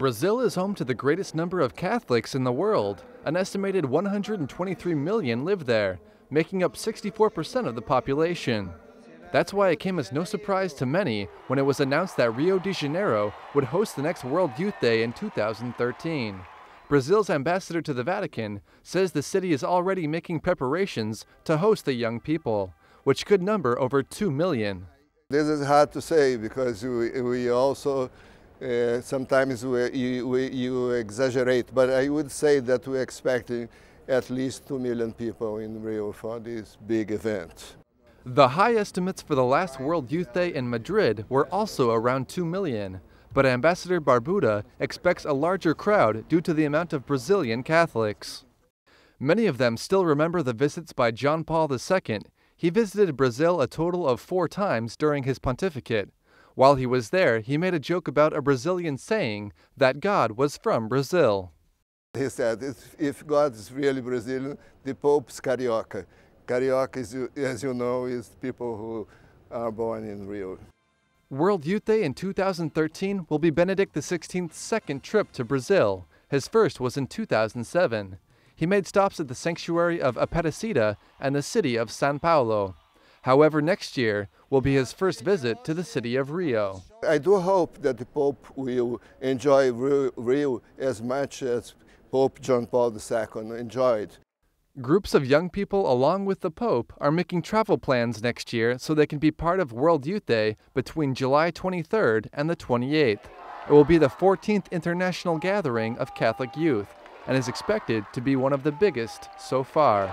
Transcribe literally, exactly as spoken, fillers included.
Brazil is home to the greatest number of Catholics in the world. An estimated one hundred twenty-three million live there, making up sixty-four percent of the population. That's why it came as no surprise to many when it was announced that Rio de Janeiro would host the next World Youth Day in two thousand thirteen. Brazil's ambassador to the Vatican says the city is already making preparations to host the young people, which could number over two million. This is hard to say because we, we also uh, sometimes we, you, we, you exaggerate, but I would say that we're expecting at least two million people in Rio for this big event. The high estimates for the last World Youth Day in Madrid were also around two million, but Ambassador Barbuda expects a larger crowd due to the amount of Brazilian Catholics. Many of them still remember the visits by John Paul the Second. He visited Brazil a total of four times during his pontificate. While he was there, he made a joke about a Brazilian saying that God was from Brazil. He said, if God is really Brazilian, the Pope's Carioca. Carioca, is, as you know, is people who are born in Rio. World Youth Day in two thousand thirteen will be Benedict the sixteenth's second trip to Brazil. His first was in two thousand seven. He made stops at the sanctuary of Aparecida and the city of São Paulo. However, next year will be his first visit to the city of Rio. I do hope that the Pope will enjoy Rio as much as Pope John Paul the Second enjoyed. Groups of young people, along with the Pope, are making travel plans next year so they can be part of World Youth Day between July twenty-third and the twenty-eighth. It will be the fourteenth international gathering of Catholic youth and is expected to be one of the biggest so far.